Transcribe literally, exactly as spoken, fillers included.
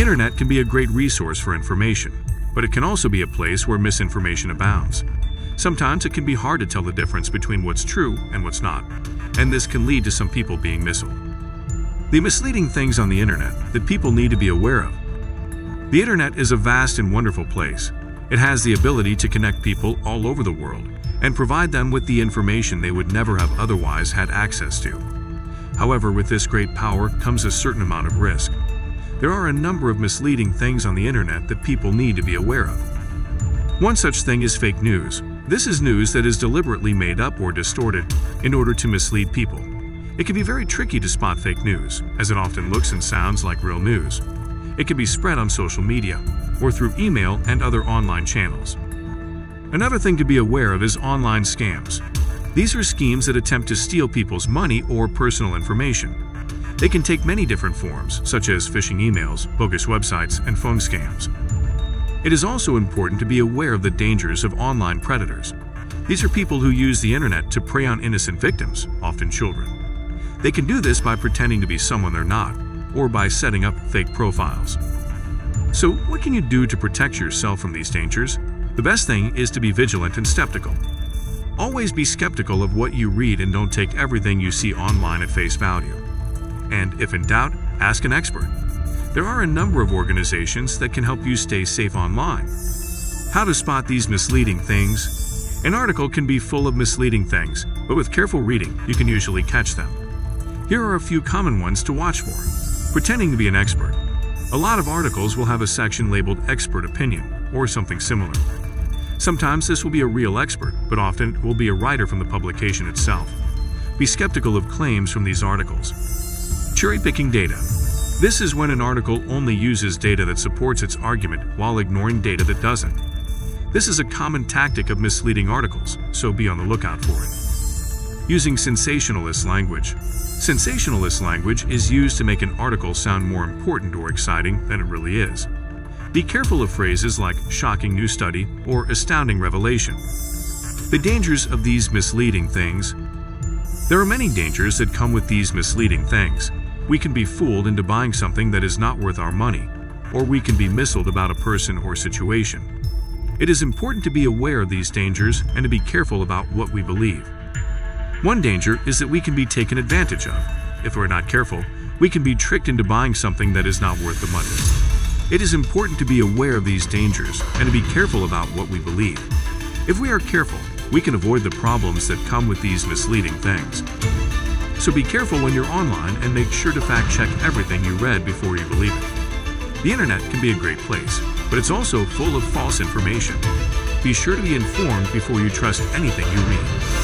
The internet can be a great resource for information, but it can also be a place where misinformation abounds. Sometimes it can be hard to tell the difference between what's true and what's not, and this can lead to some people being misled. The misleading things on the internet that people need to be aware of. The internet is a vast and wonderful place. It has the ability to connect people all over the world and provide them with the information they would never have otherwise had access to. However, with this great power comes a certain amount of risk. There are a number of misleading things on the internet that people need to be aware of. One such thing is fake news. This is news that is deliberately made up or distorted in order to mislead people. It can be very tricky to spot fake news, as it often looks and sounds like real news. It can be spread on social media or through email and other online channels. Another thing to be aware of is online scams. These are schemes that attempt to steal people's money or personal information. They can take many different forms, such as phishing emails, bogus websites, and phone scams. It is also important to be aware of the dangers of online predators. These are people who use the internet to prey on innocent victims, often children. They can do this by pretending to be someone they're not, or by setting up fake profiles. So, what can you do to protect yourself from these dangers? The best thing is to be vigilant and skeptical. Always be skeptical of what you read and don't take everything you see online at face value. And if in doubt, ask an expert. There are a number of organizations that can help you stay safe online. How to spot these misleading things? An article can be full of misleading things, but with careful reading, you can usually catch them. Here are a few common ones to watch for. Pretending to be an expert. A lot of articles will have a section labeled expert opinion or something similar. Sometimes this will be a real expert, but often it will be a writer from the publication itself. Be skeptical of claims from these articles. Cherry-picking data. This is when an article only uses data that supports its argument while ignoring data that doesn't. This is a common tactic of misleading articles, so be on the lookout for it. Using sensationalist language. Sensationalist language is used to make an article sound more important or exciting than it really is. Be careful of phrases like shocking new study or astounding revelation. The dangers of these misleading things. There are many dangers that come with these misleading things. We can be fooled into buying something that is not worth our money, or we can be misled about a person or situation. It is important to be aware of these dangers and to be careful about what we believe. One danger is that we can be taken advantage of. If we're not careful, we can be tricked into buying something that is not worth the money. It is important to be aware of these dangers and to be careful about what we believe. If we are careful, we can avoid the problems that come with these misleading things. So be careful when you're online and make sure to fact-check everything you read before you believe it. The internet can be a great place, but it's also full of false information. Be sure to be informed before you trust anything you read.